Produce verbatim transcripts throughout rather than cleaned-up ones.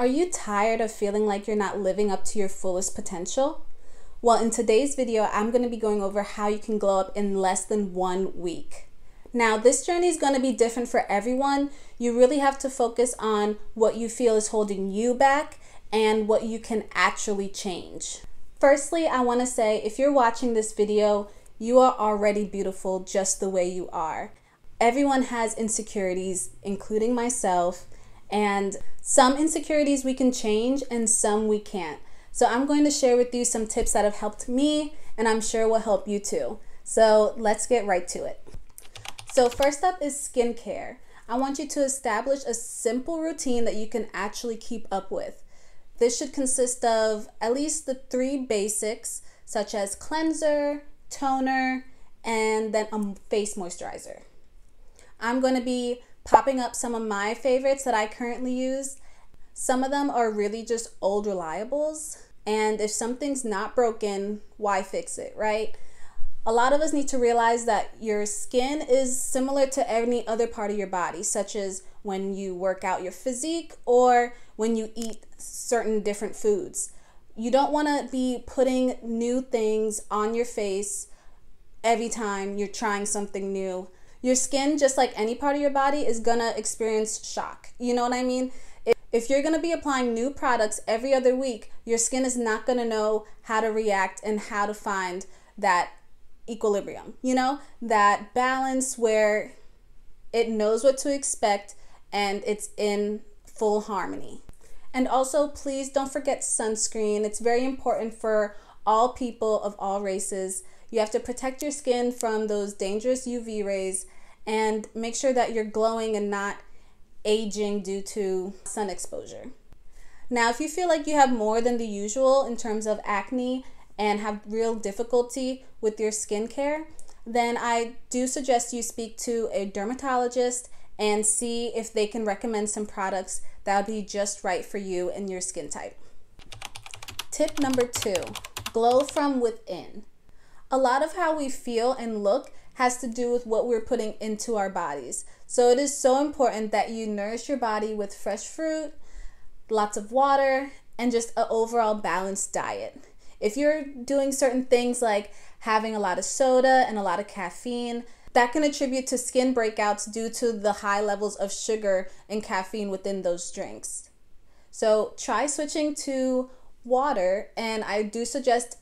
Are you tired of feeling like you're not living up to your fullest potential? Well, in today's video, I'm going to be going over how you can glow up in less than one week. Now, this journey is going to be different for everyone. You really have to focus on what you feel is holding you back and what you can actually change. Firstly, I want to say if you're watching this video, you are already beautiful just the way you are. Everyone has insecurities, including myself. And some insecurities we can change and some we can't. So I'm going to share with you some tips that have helped me and I'm sure will help you too. So let's get right to it. So first up is skincare. I want you to establish a simple routine that you can actually keep up with. This should consist of at least the three basics, such as cleanser, toner, and then a face moisturizer. I'm going to be popping up some of my favorites that I currently use. Some of them are really just old reliables, and if something's not broken, why fix it, right? A lot of us need to realize that your skin is similar to any other part of your body, such as when you work out your physique or when you eat certain different foods. You don't want to be putting new things on your face every time you're trying something new. Your skin, just like any part of your body, is gonna experience shock. You know what I mean? If you're gonna be applying new products every other week, your skin is not gonna know how to react and how to find that equilibrium, you know? That balance where it knows what to expect and it's in full harmony. And also, please don't forget sunscreen. It's very important for all people of all races. You have to protect your skin from those dangerous U V rays and make sure that you're glowing and not aging due to sun exposure. Now, if you feel like you have more than the usual in terms of acne and have real difficulty with your skincare, then I do suggest you speak to a dermatologist and see if they can recommend some products that would be just right for you and your skin type. Tip number two, glow from within. A lot of how we feel and look has to do with what we're putting into our bodies. So it is so important that you nourish your body with fresh fruit, lots of water, and just an overall balanced diet. If you're doing certain things like having a lot of soda and a lot of caffeine, that can attribute to skin breakouts due to the high levels of sugar and caffeine within those drinks. So try switching to water, and I do suggest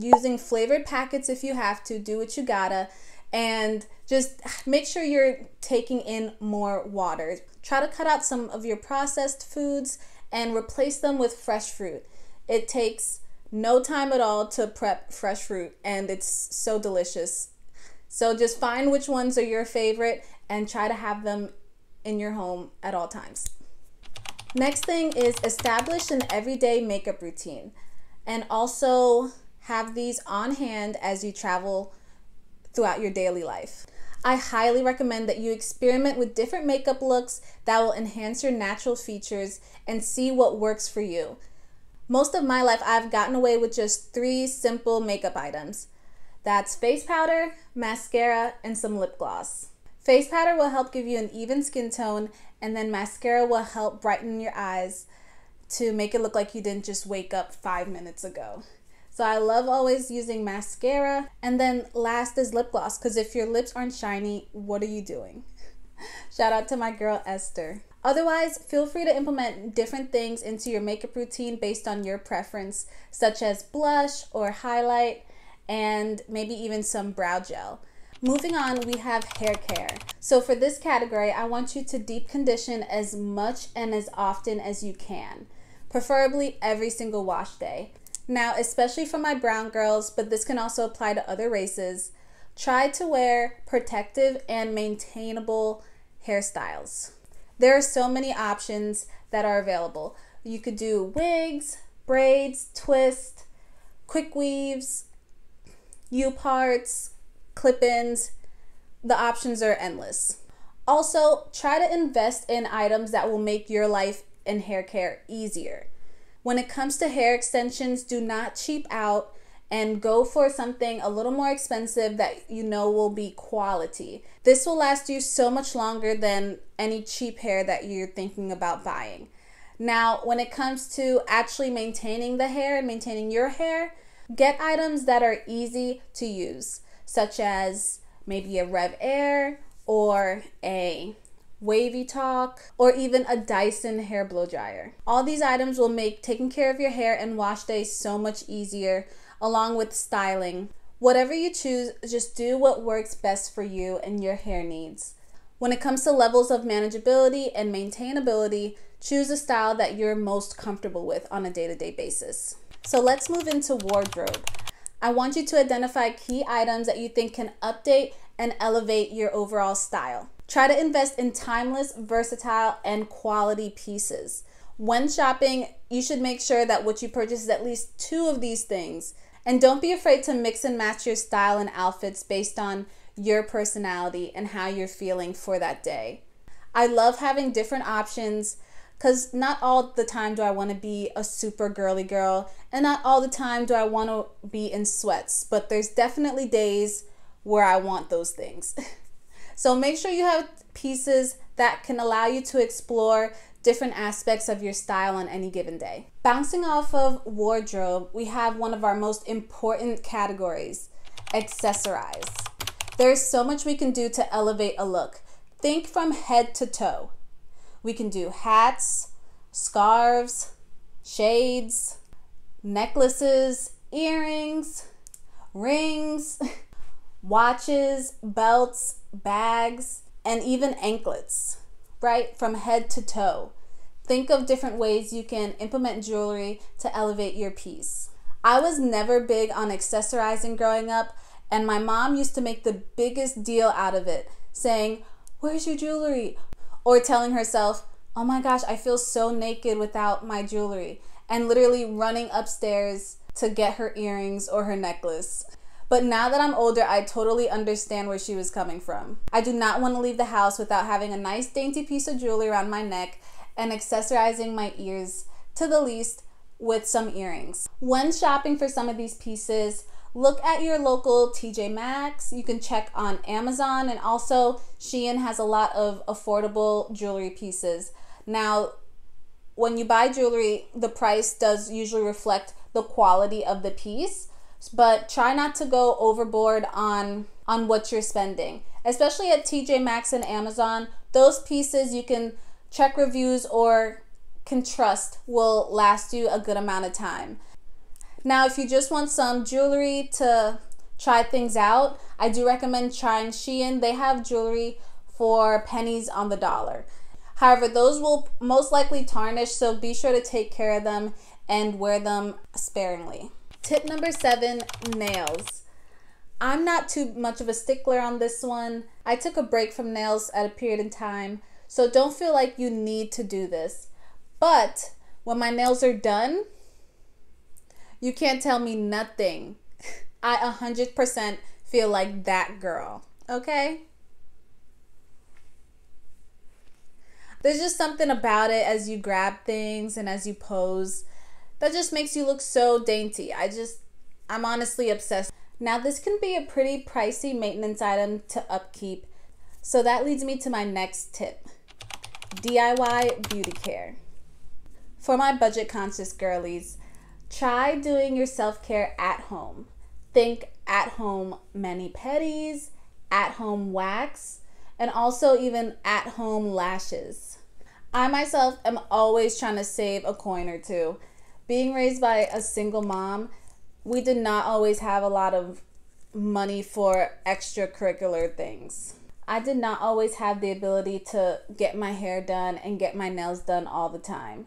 using flavored packets if you have to. Do what you gotta, and just make sure you're taking in more water. Try to cut out some of your processed foods and replace them with fresh fruit. It takes no time at all to prep fresh fruit and it's so delicious. So just find which ones are your favorite and try to have them in your home at all times. Next thing is establish an everyday makeup routine and also have these on hand as you travel throughout your daily life. I highly recommend that you experiment with different makeup looks that will enhance your natural features and see what works for you. Most of my life, I've gotten away with just three simple makeup items. That's face powder, mascara, and some lip gloss. Face powder will help give you an even skin tone, and then mascara will help brighten your eyes to make it look like you didn't just wake up five minutes ago. So I love always using mascara. And then last is lip gloss, because if your lips aren't shiny, what are you doing? Shout out to my girl Esther. Otherwise, feel free to implement different things into your makeup routine based on your preference, such as blush or highlight, and maybe even some brow gel. Moving on, we have hair care. So for this category, I want you to deep condition as much and as often as you can, preferably every single wash day. Now, especially for my brown girls, but this can also apply to other races, try to wear protective and maintainable hairstyles. There are so many options that are available. You could do wigs, braids, twists, quick weaves, U-parts, clip-ins. The options are endless. Also, try to invest in items that will make your life in hair care easier. When it comes to hair extensions, do not cheap out and go for something a little more expensive that you know will be quality. This will last you so much longer than any cheap hair that you're thinking about buying. Now, when it comes to actually maintaining the hair and maintaining your hair, get items that are easy to use, such as maybe a RevAir or a Wavy Talk, or even a Dyson hair blow dryer. All these items will make taking care of your hair and wash days so much easier, along with styling. Whatever you choose, just do what works best for you and your hair needs. When it comes to levels of manageability and maintainability, choose a style that you're most comfortable with on a day-to-day basis. So let's move into wardrobe. I want you to identify key items that you think can update and elevate your overall style. Try to invest in timeless, versatile, and quality pieces. When shopping, you should make sure that what you purchase is at least two of these things. And don't be afraid to mix and match your style and outfits based on your personality and how you're feeling for that day. I love having different options because not all the time do I want to be a super girly girl, and not all the time do I want to be in sweats, but there's definitely days where I want those things. So make sure you have pieces that can allow you to explore different aspects of your style on any given day. Bouncing off of wardrobe, we have one of our most important categories, accessorize. There's so much we can do to elevate a look. Think from head to toe. We can do hats, scarves, shades, necklaces, earrings, rings, watches, belts, bags, and even anklets, right? From head to toe. Think of different ways you can implement jewelry to elevate your piece. I was never big on accessorizing growing up, and my mom used to make the biggest deal out of it, saying, "Where's your jewelry?" Or telling herself, "Oh my gosh, I feel so naked without my jewelry," and literally running upstairs to get her earrings or her necklace. But now that I'm older, I totally understand where she was coming from. I do not want to leave the house without having a nice dainty piece of jewelry around my neck and accessorizing my ears, to the least, with some earrings. When shopping for some of these pieces, look at your local T J Maxx. You can check on Amazon, and also Shein has a lot of affordable jewelry pieces. Now, when you buy jewelry, the price does usually reflect the quality of the piece, but try not to go overboard on on what you're spending. Especially at T J Maxx and Amazon, those pieces you can check reviews or can trust will last you a good amount of time. Now, if you just want some jewelry to try things out, I do recommend trying Shein. They have jewelry for pennies on the dollar. However, those will most likely tarnish, so be sure to take care of them and wear them sparingly. Tip number seven, nails. I'm not too much of a stickler on this one. I took a break from nails at a period in time, so don't feel like you need to do this. But when my nails are done, you can't tell me nothing. I one hundred percent feel like that girl, okay? There's just something about it as you grab things and as you pose that just makes you look so dainty. I just, I'm honestly obsessed. Now, this can be a pretty pricey maintenance item to upkeep. So that leads me to my next tip, D I Y beauty care. For my budget conscious girlies, try doing your self-care at home. Think at-home mani-pedis, at-home wax, and also even at-home lashes. I myself am always trying to save a coin or two. Being raised by a single mom, we did not always have a lot of money for extracurricular things. I did not always have the ability to get my hair done and get my nails done all the time.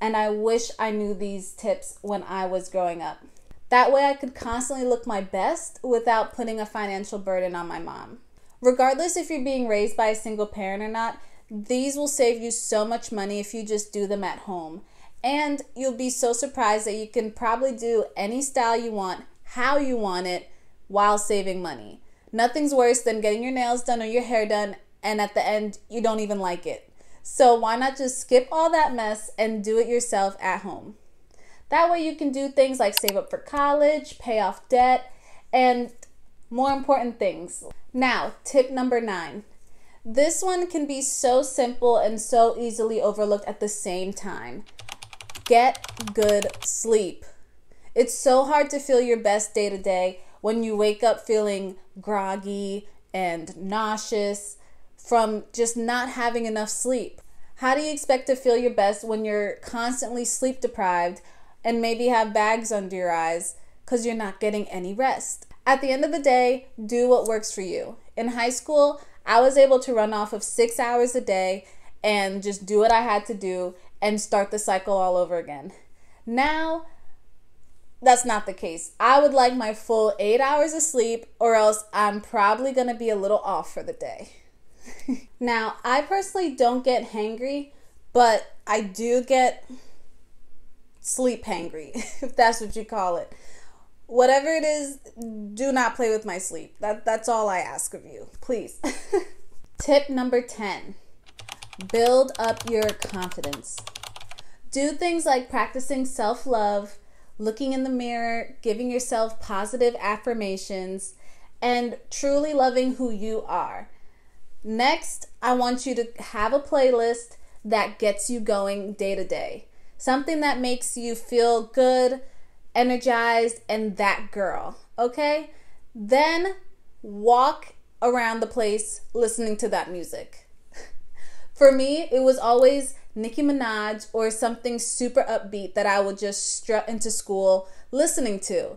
And I wish I knew these tips when I was growing up. That way I could constantly look my best without putting a financial burden on my mom. Regardless if you're being raised by a single parent or not, these will save you so much money if you just do them at home. And you'll be so surprised that you can probably do any style you want, how you want it, while saving money. Nothing's worse than getting your nails done or your hair done, and at the end, you don't even like it. So why not just skip all that mess and do it yourself at home? That way you can do things like save up for college, pay off debt, and more important things. Now, tip number nine, This one can be so simple and so easily overlooked at the same time. Get good sleep. It's so hard to feel your best day to day when you wake up feeling groggy and nauseous from just not having enough sleep. How do you expect to feel your best when you're constantly sleep deprived and maybe have bags under your eyes because you're not getting any rest? At the end of the day, do what works for you. In high school, I was able to run off of six hours a day and just do what I had to do and start the cycle all over again. Now, that's not the case. I would like my full eight hours of sleep, or else I'm probably gonna be a little off for the day. Now, I personally don't get hangry, but I do get sleep hangry, if that's what you call it. Whatever it is, do not play with my sleep. That, that's all I ask of you, please. Tip number ten, build up your confidence. Do things like practicing self-love, looking in the mirror, giving yourself positive affirmations, and truly loving who you are. Next, I want you to have a playlist that gets you going day to day. Something that makes you feel good, energized, and that girl, okay? Then walk around the place listening to that music. For me, it was always Nicki Minaj or something super upbeat that I would just strut into school listening to.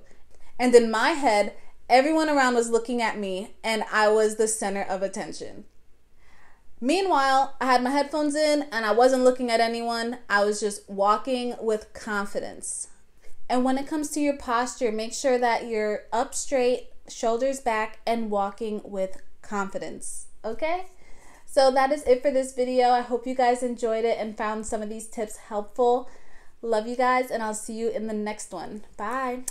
And in my head, everyone around was looking at me and I was the center of attention. Meanwhile, I had my headphones in and I wasn't looking at anyone. I was just walking with confidence. And when it comes to your posture, make sure that you're up straight, shoulders back, and walking with confidence, okay? So that is it for this video. I hope you guys enjoyed it and found some of these tips helpful. Love you guys, and I'll see you in the next one. Bye.